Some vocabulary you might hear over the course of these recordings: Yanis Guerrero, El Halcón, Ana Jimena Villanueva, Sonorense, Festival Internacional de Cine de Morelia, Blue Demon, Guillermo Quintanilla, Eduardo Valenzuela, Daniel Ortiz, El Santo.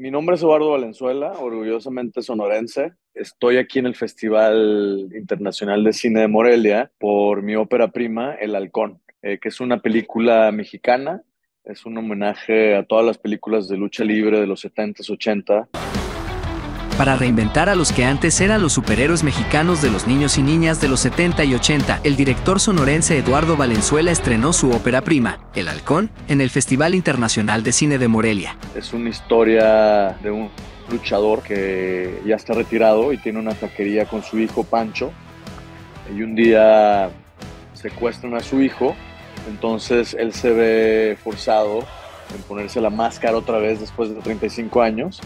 Mi nombre es Eduardo Valenzuela, orgullosamente sonorense. Estoy aquí en el Festival Internacional de Cine de Morelia por mi ópera prima, El Halcón, que es una película mexicana. Es un homenaje a todas las películas de lucha libre de los 70s, 80. Para reinventar a los que antes eran los superhéroes mexicanos de los niños y niñas de los 70 y 80, el director sonorense Eduardo Valenzuela estrenó su ópera prima, El Halcón, en el Festival Internacional de Cine de Morelia. Es una historia de un luchador que ya está retirado y tiene una taquería con su hijo Pancho, y un día secuestran a su hijo, entonces él se ve forzado en ponerse la máscara otra vez después de 35 años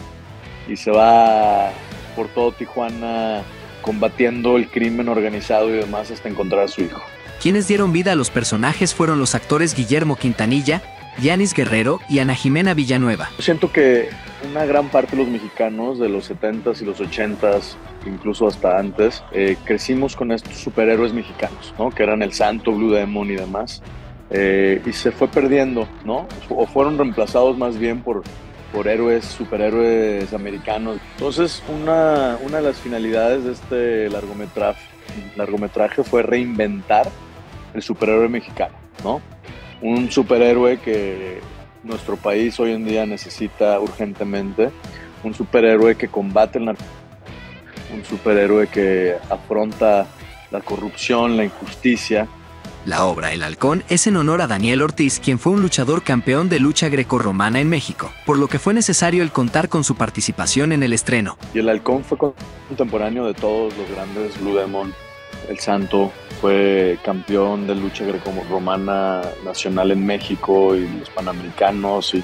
y se va por todo Tijuana combatiendo el crimen organizado y demás hasta encontrar a su hijo. Quienes dieron vida a los personajes fueron los actores Guillermo Quintanilla, Yanis Guerrero y Ana Jimena Villanueva. Siento que una gran parte de los mexicanos de los 70s y los 80s, incluso hasta antes, crecimos con estos superhéroes mexicanos, ¿no? Que eran El Santo, Blue Demon y demás, y se fue perdiendo, ¿no? O fueron reemplazados más bien por héroes, superhéroes americanos. Entonces, una de las finalidades de este largometraje fue reinventar el superhéroe mexicano, ¿no? Un superhéroe que nuestro país hoy en día necesita urgentemente, un superhéroe que combate el narcotráfico, un superhéroe que afronta la corrupción, la injusticia. La obra El Halcón es en honor a Daniel Ortiz, quien fue un luchador campeón de lucha grecorromana en México, por lo que fue necesario el contar con su participación en el estreno. Y El Halcón fue contemporáneo de todos los grandes. Blue Demon, El Santo, fue campeón de lucha grecorromana nacional en México y los Panamericanos, y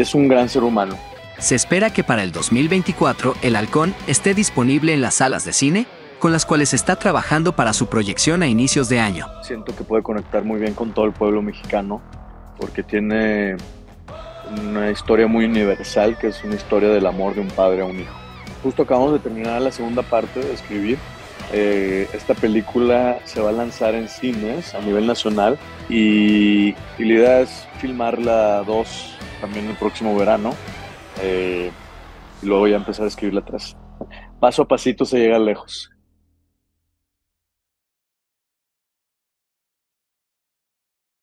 es un gran ser humano. Se espera que para el 2024 El Halcón esté disponible en las salas de cine, con las cuales está trabajando para su proyección a inicios de año. Siento que puede conectar muy bien con todo el pueblo mexicano, porque tiene una historia muy universal, que es una historia del amor de un padre a un hijo. Justo acabamos de terminar la segunda parte de escribir. Esta película se va a lanzar en cines a nivel nacional, y la idea es filmarla 2 también el próximo verano, y luego ya empezar a escribirla 3. Paso a pasito se llega lejos.